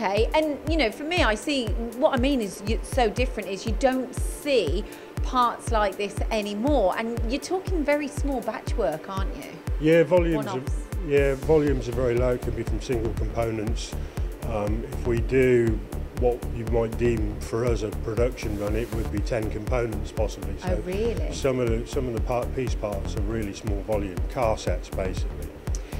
Okay, and you know, for me, I see what I mean is it's so different is you don't see parts like this anymore, and you're talking very small batch work, aren't you? Yeah, volumes are very low. It can be from single components. If we do what you might deem for us a production run, it would be 10 components possibly. So oh, really? Some of the piece parts are really small volume car sets, basically.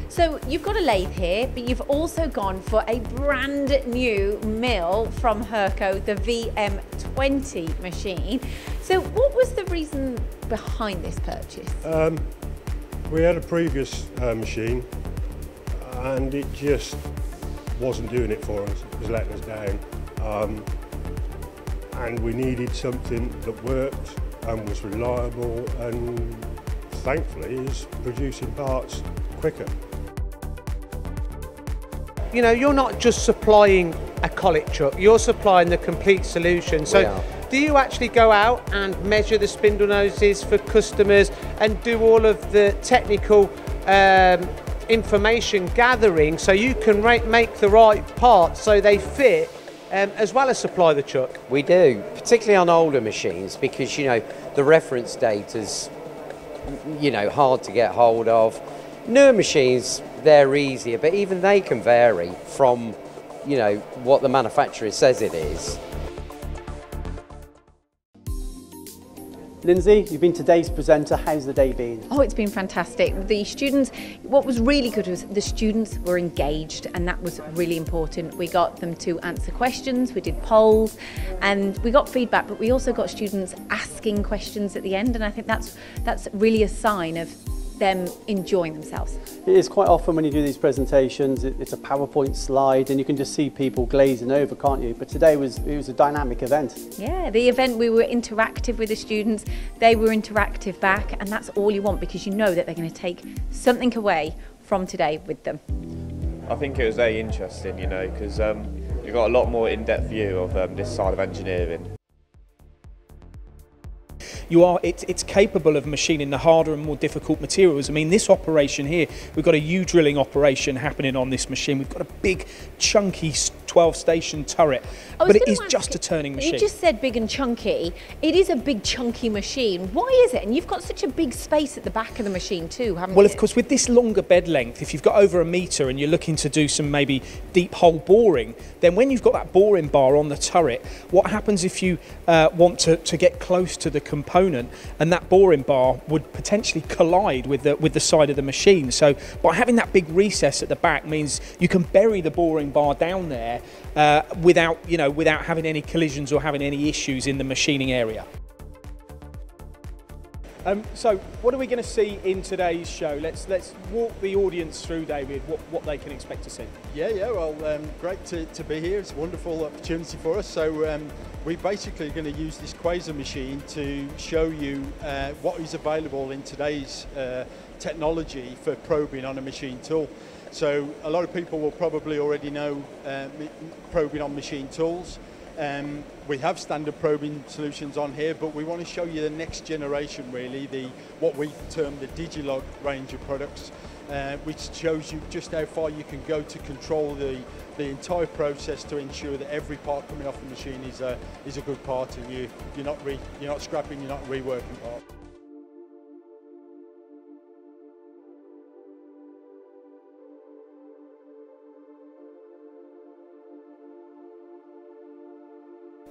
So you've got a lathe here, but you've also gone for a brand new mill from Hurco, the VM20 machine. So what was the reason behind this purchase? We had a previous machine and it just wasn't doing it for us. It was letting us down. And we needed something that worked and was reliable and thankfully is producing parts quicker. You know, you're not just supplying a collet truck, you're supplying the complete solution. So do you actually go out and measure the spindle noses for customers and do all of the technical information gathering so you can make the right parts so they fit as well as supply the truck? We do, particularly on older machines, because you know the reference data's hard to get hold of. Newer machines, they're easier, but even they can vary from, you know, what the manufacturer says it is. Lindsay, you've been today's presenter. How's the day been? Oh, it's been fantastic. The students, what was really good was the students were engaged, and that was really important. We got them to answer questions, we did polls, and we got feedback, but we also got students asking questions at the end, and I think that's really a sign of them enjoying themselves. It is quite often when you do these presentations, it's a PowerPoint slide and you can just see people glazing over, can't you? But today it was a dynamic event. Yeah, the event, we were interactive with the students, they were interactive back, and that's all you want, because you know that they're going to take something away from today with them. I think it was very interesting, you know, because you got a lot more in-depth view of this side of engineering. It's capable of machining the harder and more difficult materials. I mean, this operation here, we've got a U-drilling operation happening on this machine. We've got a big, chunky 12-station turret, but it is just a turning machine. You just said big and chunky. It is a big, chunky machine. Why is it? And you've got such a big space at the back of the machine too, haven't you? Well, of course, with this longer bed length, if you've got over a metre and you're looking to do some maybe deep hole boring, then when you've got that boring bar on the turret, what happens if you want to get close to the component? And that boring bar would potentially collide with the side of the machine. So by having that big recess at the back means you can bury the boring bar down there without having any collisions or having any issues in the machining area. So what are we going to see in today's show? Let's walk the audience through, David, what they can expect to see. Yeah, well, great to be here. It's a wonderful opportunity for us. So we're basically going to use this Quaser machine to show you what is available in today's technology for probing on a machine tool. So a lot of people will probably already know probing on machine tools. We have standard probing solutions on here, but we want to show you the next generation, really, what we term the Digilog range of products, which shows you just how far you can go to control the entire process to ensure that every part coming off the machine is a good part, and you're not scrapping, you're not reworking part.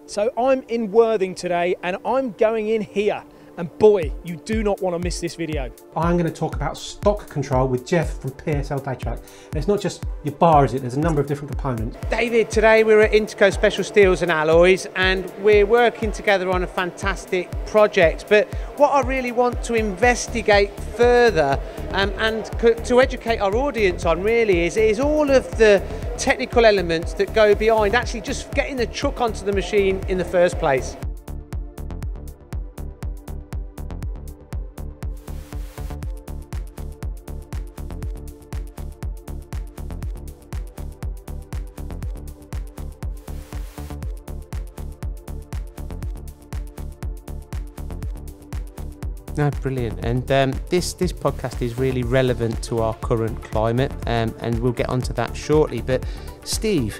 So I'm in Worthing today and I'm going in here, and boy, you do not want to miss this video. I'm going to talk about stock control with Jeff from PSL Daytrack. And it's not just your bar, is it? There's a number of different components. David, today we're at Interco Special Steels and Alloys and we're working together on a fantastic project. But what I really want to investigate further and to educate our audience on really is all of the technical elements that go behind actually just getting the truck onto the machine in the first place. No, brilliant. And this podcast is really relevant to our current climate, and we'll get onto that shortly. But Steve,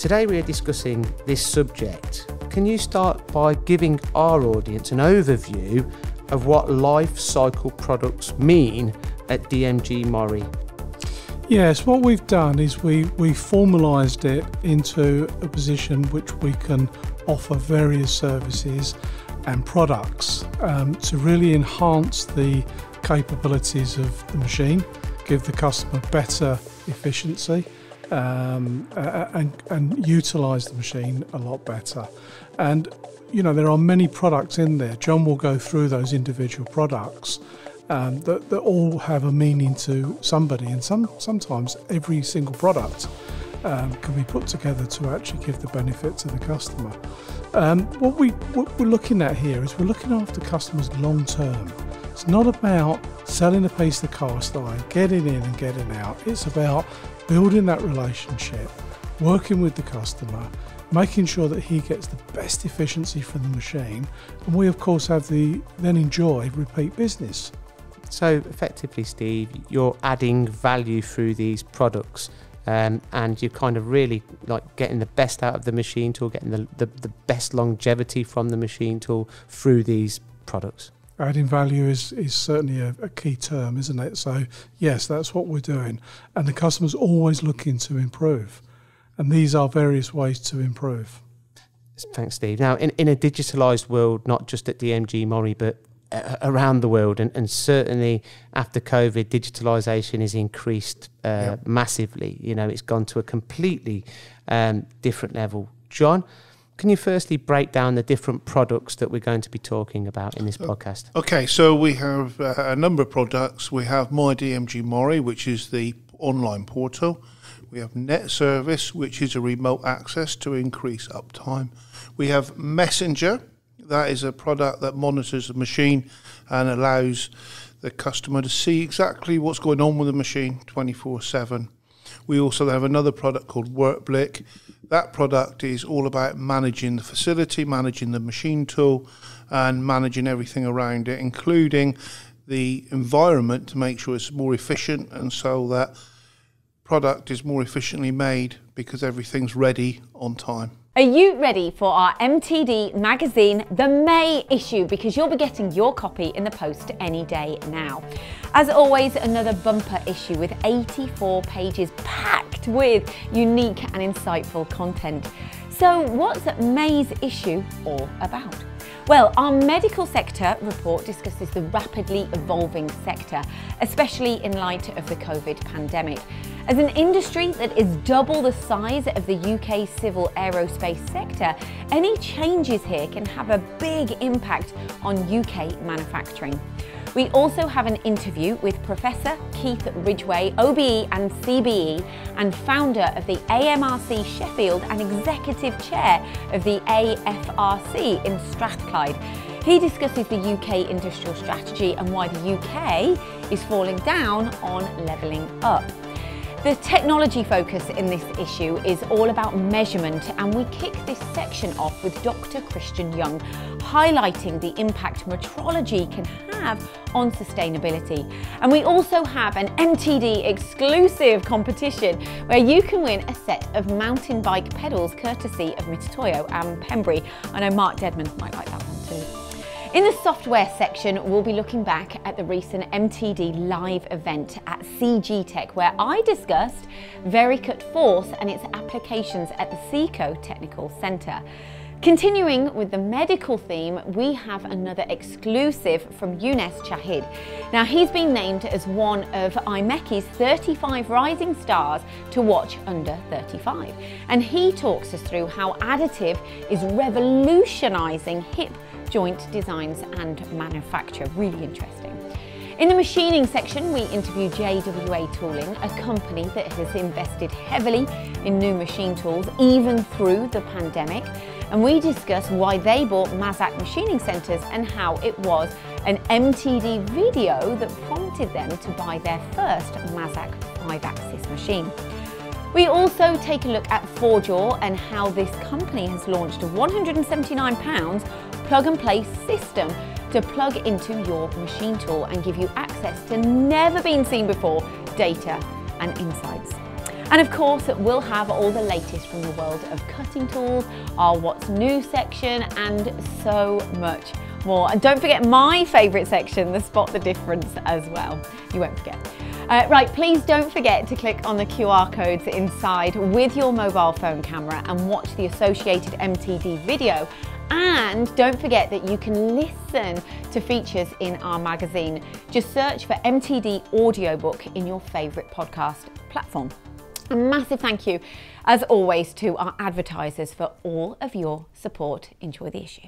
Today we are discussing this subject. Can you start by giving our audience an overview of what life cycle products mean at DMG Mori? Yes, what we've done is we formalised it into a position which we can offer various services and products to really enhance the capabilities of the machine, give the customer better efficiency and utilise the machine a lot better. And you know, there are many products in there. John will go through those individual products that all have a meaning to somebody, and sometimes every single product can be put together to actually give the benefit to the customer. What we're looking at here is we're looking after customers long term. It's not about selling a piece of cast iron, getting in and getting out. It's about building that relationship, working with the customer, making sure that he gets the best efficiency from the machine, and we of course have the then enjoy repeat business. So effectively, Steve, you're adding value through these products and you're kind of really like getting the best out of the machine tool, getting the best longevity from the machine tool through these products. Adding value is certainly a key term, isn't it? So yes, that's what we're doing, and the customer's always looking to improve. And these are various ways to improve. Thanks, Steve. Now, in a digitalised world, not just at DMG Mori, but around the world, and certainly after COVID, digitalisation has increased massively. You know, it's gone to a completely different level. John, can you firstly break down the different products that we're going to be talking about in this podcast? Okay, so we have a number of products. We have My DMG Mori, which is the online portal. We have Net Service, which is a remote access to increase uptime. We have Messenger, that is a product that monitors the machine and allows the customer to see exactly what's going on with the machine 24/7. We also have another product called WorkBlick. That product is all about managing the facility, managing the machine tool, and managing everything around it, including the environment to make sure it's more efficient, and so that product is more efficiently made because everything's ready on time. Are you ready for our MTD magazine, the May issue? Because you'll be getting your copy in the post any day now. As always, another bumper issue with 84 pages packed with unique and insightful content. So what's May's issue all about? Well, our medical sector report discusses the rapidly evolving sector, especially in light of the COVID pandemic. As an industry that is double the size of the UK civil aerospace sector, any changes here can have a big impact on UK manufacturing. We also have an interview with Professor Keith Ridgway, OBE and CBE, and founder of the AMRC Sheffield and Executive Chair of the AFRC in Strathclyde. He discusses the UK industrial strategy and why the UK is falling down on levelling up. The technology focus in this issue is all about measurement, and we kick this section off with Dr. Christian Young, highlighting the impact metrology can have on sustainability. And we also have an MTD exclusive competition where you can win a set of mountain bike pedals courtesy of Mitutoyo and Pembry. I know Mark Dedman might like that one too. In the software section, we'll be looking back at the recent MTD live event at CGTech, where I discussed Vericut Force and its applications at the Seco Technical Centre. Continuing with the medical theme, we have another exclusive from Younes Chahid. Now, he's been named as one of IMECI's 35 rising stars to watch under 35. And he talks us through how additive is revolutionising hip joint designs and manufacture. Really interesting. In the machining section, we interview JWA Tooling, a company that has invested heavily in new machine tools, even through the pandemic. And we discuss why they bought Mazak machining centres and how it was an MTD video that prompted them to buy their first Mazak 5-axis machine. We also take a look at Fourjaw and how this company has launched a £179 plug-and-play system to plug into your machine tool and give you access to never been seen before data and insights. And of course, we'll have all the latest from the world of cutting tools, our What's New section, and so much more. And don't forget my favourite section, the Spot the Difference as well. You won't forget. Right, please don't forget to click on the QR codes inside with your mobile phone camera and watch the associated MTD video. And don't forget that you can listen to features in our magazine. Just search for MTD Audiobook in your favourite podcast platform. A massive thank you, as always, to our advertisers for all of your support. Enjoy the issue.